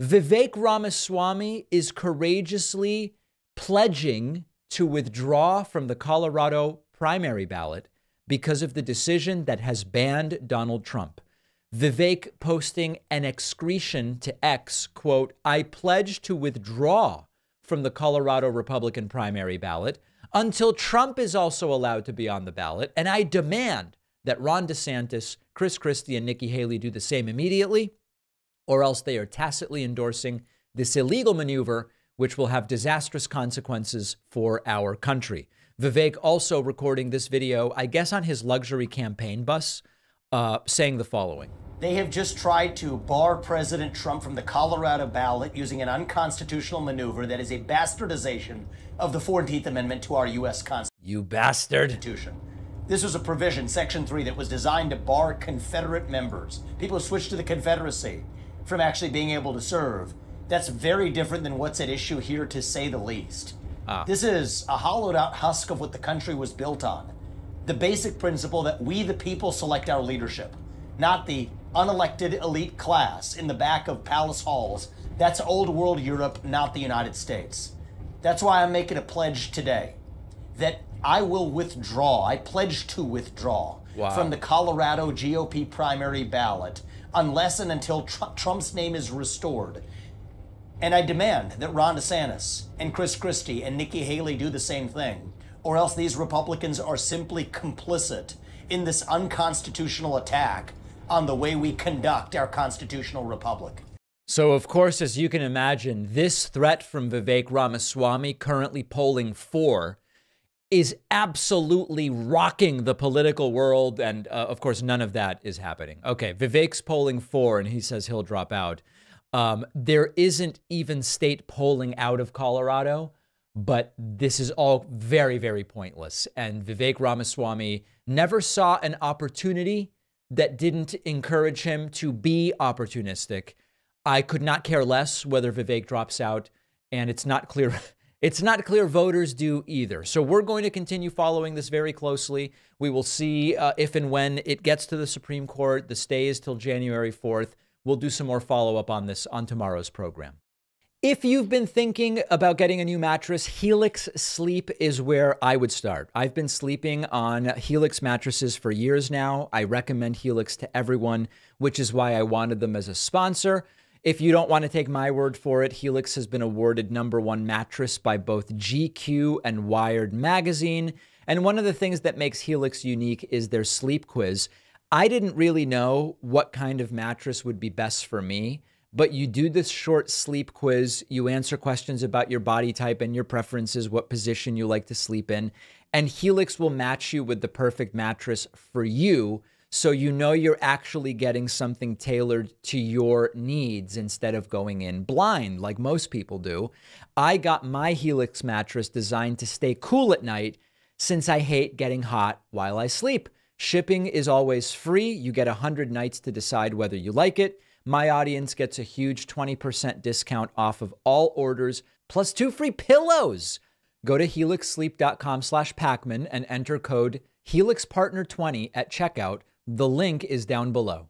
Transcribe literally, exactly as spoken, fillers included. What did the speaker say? Vivek Ramaswamy is courageously pledging to withdraw from the Colorado primary ballot because of the decision that has banned Donald Trump. Vivek posting an excretion to X, quote, "I pledge to withdraw from the Colorado Republican primary ballot until Trump is also allowed to be on the ballot. And I demand that Ron DeSantis, Chris Christie, and Nikki Haley do the same immediately, or else they are tacitly endorsing this illegal maneuver, which will have disastrous consequences for our country." Vivek also recording this video, I guess on his luxury campaign bus, uh, saying the following. "They have just tried to bar President Trump from the Colorado ballot using an unconstitutional maneuver that is a bastardization of the fourteenth Amendment to our U S Constitution." You bastard. "This was a provision, Section three, that was designed to bar Confederate members, people who switched to the Confederacy, from actually being able to serve. That's very different than what's at issue here, to say the least. Ah. This is a hollowed-out husk of what the country was built on, the basic principle that we, the people, select our leadership, not the unelected elite class in the back of palace halls. That's old-world Europe, not the United States. That's why I'm making a pledge today that I will withdraw, I pledge to withdraw wow. from the Colorado G O P primary ballot unless and until Tr- Trump's name is restored. And I demand that Ron DeSantis and Chris Christie and Nikki Haley do the same thing, or else these Republicans are simply complicit in this unconstitutional attack on the way we conduct our constitutional republic." So, of course, as you can imagine, this threat from Vivek Ramaswamy, currently polling four, is absolutely rocking the political world. And, uh, of course, none of that is happening. Okay, Vivek's polling four, and he says he'll drop out. Um, there isn't even state polling out of Colorado, but this is all very, very pointless. And Vivek Ramaswamy never saw an opportunity that didn't encourage him to be opportunistic. I could not care less whether Vivek drops out, and it's not clear. It's not clear voters do either. So we're going to continue following this very closely. We will see uh, if and when it gets to the Supreme Court. The stay is till January fourth. We'll do some more follow-up on this on tomorrow's program. If you've been thinking about getting a new mattress, Helix Sleep is where I would start. I've been sleeping on Helix mattresses for years now. I recommend Helix to everyone, which is why I wanted them as a sponsor. If you don't want to take my word for it, Helix has been awarded number one mattress by both G Q and Wired magazine. And one of the things that makes Helix unique is their sleep quiz. I didn't really know what kind of mattress would be best for me, but you do this short sleep quiz, you answer questions about your body type and your preferences, what position you like to sleep in, and Helix will match you with the perfect mattress for you, so you know you're actually getting something tailored to your needs instead of going in blind like most people do. I got my Helix mattress designed to stay cool at night since I hate getting hot while I sleep. Shipping is always free. You get one hundred nights to decide whether you like it. My audience gets a huge twenty percent discount off of all orders, plus two free pillows. Go to helix sleep dot com slash Pacman and enter code helix partner twenty at checkout. The link is down below.